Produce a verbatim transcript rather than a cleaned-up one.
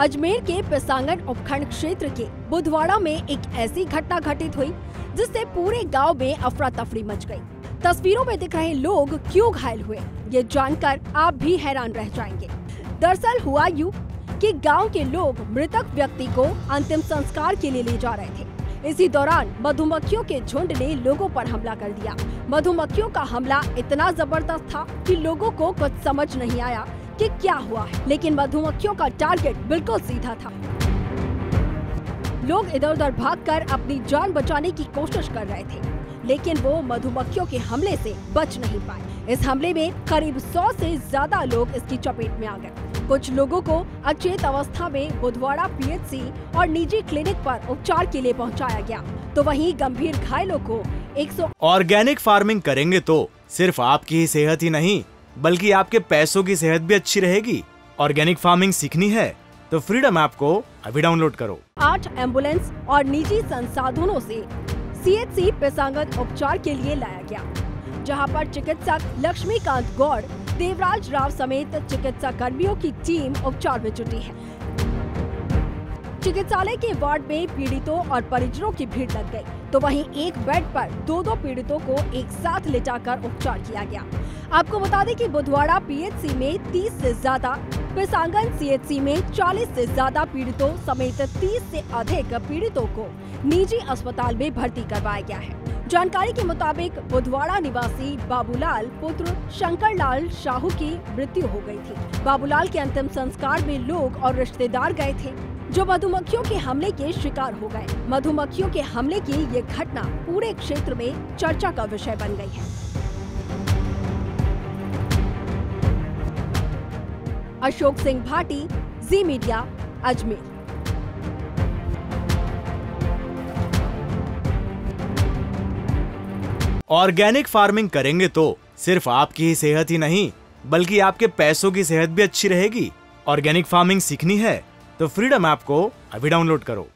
अजमेर के पिसांगन उपखंड क्षेत्र के बुधवाड़ा में एक ऐसी घटना घटित हुई जिससे पूरे गांव में अफरा तफरी मच गई। तस्वीरों में दिख रहे लोग क्यों घायल हुए, ये जानकर आप भी हैरान रह जाएंगे। दरअसल हुआ यूं कि गांव के लोग मृतक व्यक्ति को अंतिम संस्कार के लिए ले जा रहे थे। इसी दौरान मधुमक्खियों के झुंड ने लोगों पर हमला कर दिया। मधुमक्खियों का हमला इतना जबरदस्त था कि लोगों को कुछ समझ नहीं आया कि क्या हुआ है, लेकिन मधुमक्खियों का टारगेट बिल्कुल सीधा था। लोग इधर उधर भागकर अपनी जान बचाने की कोशिश कर रहे थे, लेकिन वो मधुमक्खियों के हमले से बच नहीं पाए। इस हमले में करीब सौ से ज्यादा लोग इसकी चपेट में आ गए। कुछ लोगों को अचेत अवस्था में बुधवाड़ा पीएचसी और निजी क्लिनिक पर उपचार के लिए पहुंचाया गया, तो वहीं गंभीर घायलों को एक सौ। ऑर्गेनिक फार्मिंग करेंगे तो सिर्फ आपकी ही सेहत ही नहीं बल्कि आपके पैसों की सेहत भी अच्छी रहेगी। ऑर्गेनिक फार्मिंग सीखनी है तो फ्रीडम ऐप को अभी डाउनलोड करो। आठ एम्बुलेंस और निजी संसाधनों से सीएचसी पिसांगन उपचार के लिए लाया गया, जहां पर चिकित्सक लक्ष्मीकांत गौड़, देवराज राव समेत चिकित्सा कर्मियों की टीम उपचार में जुटी है। चिकित्सालय के वार्ड में पीड़ितों और परिजनों की भीड़ लग गई, तो वहीं एक बेड पर दो दो पीड़ितों को एक साथ लिटाकर उपचार किया गया। आपको बता दें कि बुधवाड़ा पीएचसी में तीस से ज्यादा, पिसांगन सीएचसी में चालीस से ज्यादा पीड़ितों समेत तीस से अधिक पीड़ितों को निजी अस्पताल में भर्ती करवाया गया है। जानकारी के मुताबिक बुधवाड़ा निवासी बाबूलाल पुत्र शंकर लाल शाहू की मृत्यु हो गई थी। बाबूलाल के अंतिम संस्कार में लोग और रिश्तेदार गए थे, जो मधुमक्खियों के हमले के शिकार हो गए। मधुमक्खियों के हमले की ये घटना पूरे क्षेत्र में चर्चा का विषय बन गई है। Ashok Singh Bhati, Zee media, Ajmer. Organic farming करेंगे तो सिर्फ आपकी ही सेहत ही नहीं बल्कि आपके पैसों की सेहत भी अच्छी रहेगी। ऑर्गेनिक फार्मिंग सीखनी है तो फ्रीडम ऐप को अभी डाउनलोड करो।